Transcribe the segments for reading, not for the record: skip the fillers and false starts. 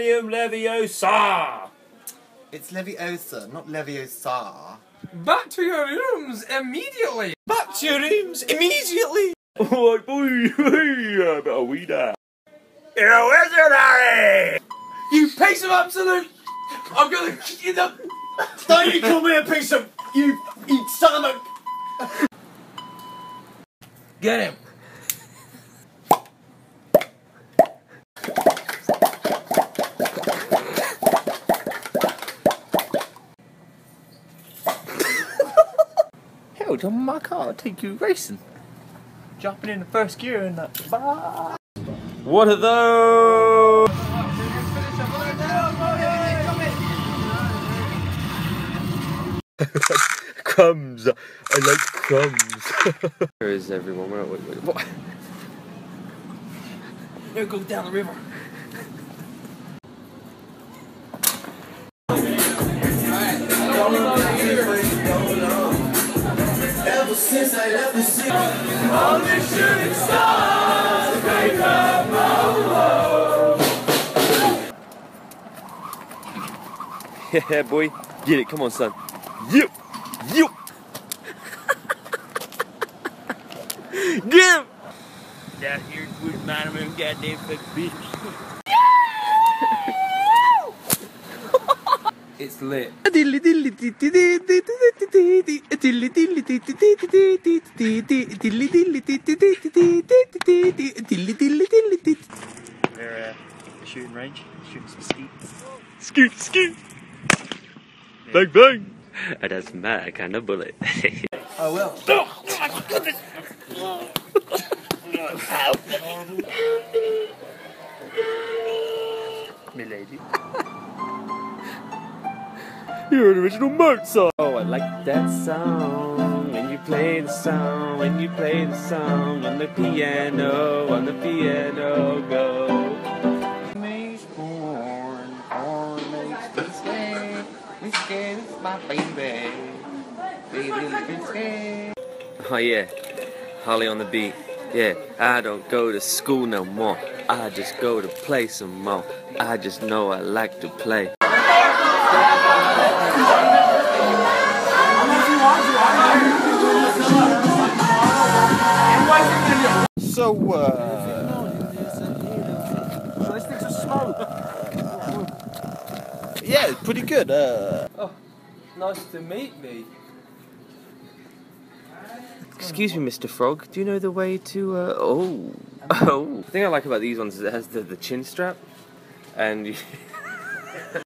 Leviosa! It's Leviosa, not Leviosa. Back to your rooms immediately! Back to your rooms immediately! Oh, boy, I'm a weeder. You're a wizardary! You piece of absolute... I'm gonna kick you the... Don't you call me a piece of... You son of a... Get him! Hell, jump in my car, I'll take you racing. Jumping in the first gear and that. Bye. What are those? Crumbs. I like crumbs. Where is everyone? Where are we? What? They'll go down the river. Ever since I left the city, all the shooting stars make up my world. Yeah, boy. Get it. Come on, son. You! You! Get him! That here good man of him goddamn big bitch. It's lit. We're shooting range, shooting some skeets. Skeet, skeet! Bang, bang! It doesn't matter, I can't bullet. I will. Oh my goodness! Milady. You're an original Mozart! Oh, I like that song. And you play the song, and you play the song. On the piano, go. Makes corn, corn makes me stay. This is my baby. Baby, oh yeah, Holly on the beat. Yeah, I don't go to school no more. I just go to play some more. I just know I like to play. So, those things are slow. Yeah, it's pretty good. Oh, nice to meet me. Excuse me, Mr. Frog. Do you know the way to? The thing I like about these ones is it has the chin strap, and. You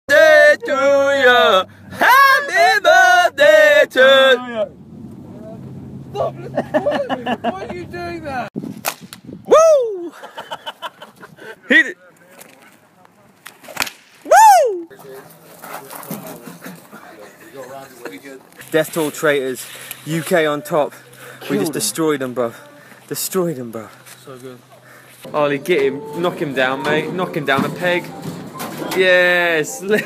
Day to you, happy birthday to you. Stop! Why are you doing that? Woo! Hit it! Woo! Death Toll Traitors, UK on top. We just destroyed them, bro. Destroyed them, bro. So good. Ollie, get him. Knock him down, mate. Knock him down a peg. Yes! Down the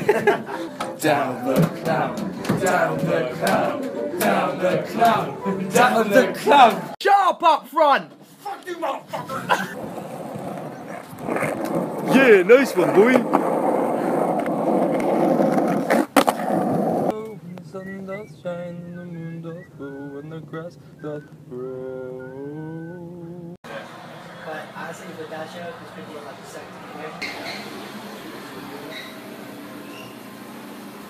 clown. Down the clown. Down the clown. Down the clown. Sharp up front! Fuck you, motherfucker! Yeah, nice one, boy! The sun does shine, and the moon does glow, and the grass does grow. But honestly, with that show, it's going to be a lot of sex anyway.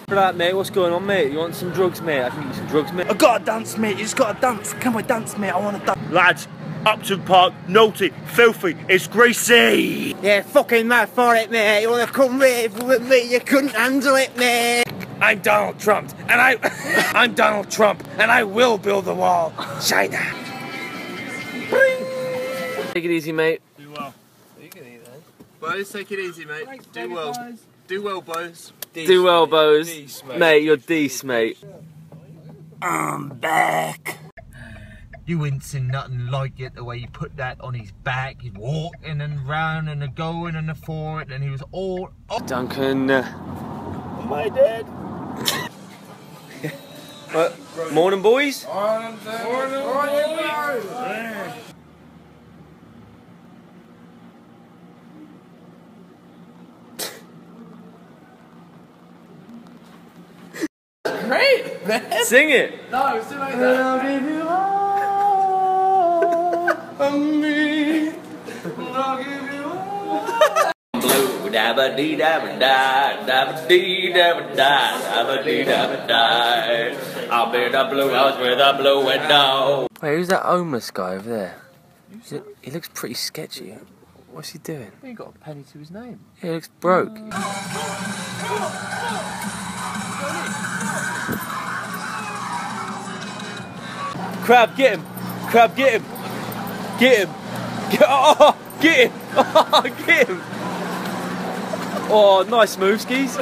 Right, mate, what's going on, mate? You want some drugs, mate? I can get you some drugs, mate. I gotta dance, mate. You just gotta dance. Can we dance, mate? I wanna dance. Lads! Upton Park, naughty, filthy, it's greasy! Yeah, fucking mad for it, mate. You wanna come with me, you couldn't handle it, mate. I'm Donald Trump, and I... I'm Donald Trump, and I will build the wall. China. Take it easy, mate. Do well. You can eat that. Boys, take it easy, mate. Thanks, do well. Guys. Do well, boys. Dece, do well, boys. Dece, mate. Mate, you're dece, mate. I'm back. You ain't seen nothing like it, the way he put that on his back. He's walking and round and a going and a for it, and he was all up. Duncan. Am I dead? What? Morning, boys. Morning, boys. Morning, boys. great, man. Sing it. No, it was too late. I'll give you all of me. I'll give you all. Blue, dabba dee dabba die, dabba dee dabba die, dabba dee dabba die. I'll be the blue house with a blue window. Wait, who's that homeless guy over there? He looks pretty sketchy. What's he doing? He got a penny to his name. He looks broke. Crab, get him! Crab, get him! Get him! Get, oh, get him! Oh, get him! Oh, nice move, skis!